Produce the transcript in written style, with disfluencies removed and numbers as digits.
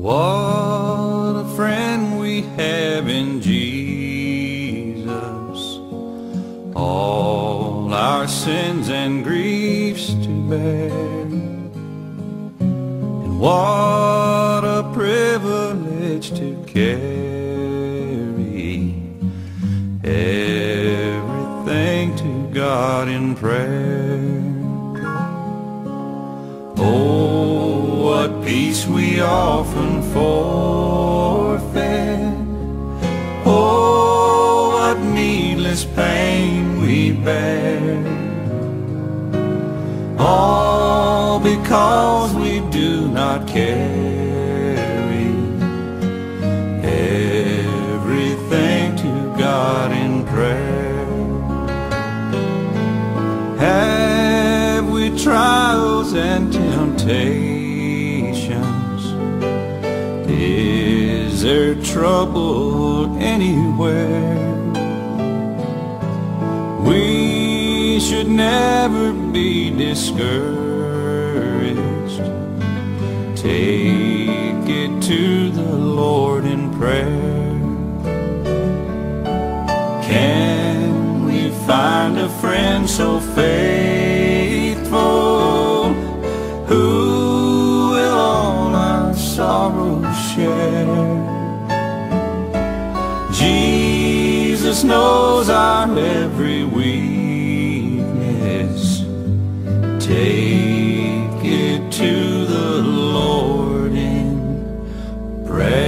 What a friend we have in Jesus, all our sins and griefs to bear. And what a privilege to carry everything to God in prayer. Oh, what peace we often forfeit. Oh, what needless pain we bear. All because we do not carry everything to God in prayer. Have we trials and temptations? Is there trouble anywhere? We should never be discouraged. Take it to the Lord in prayer. Can we find a friend so faithful, who will all our sorrows share? Jesus knows our every weakness. Take it to the Lord in prayer.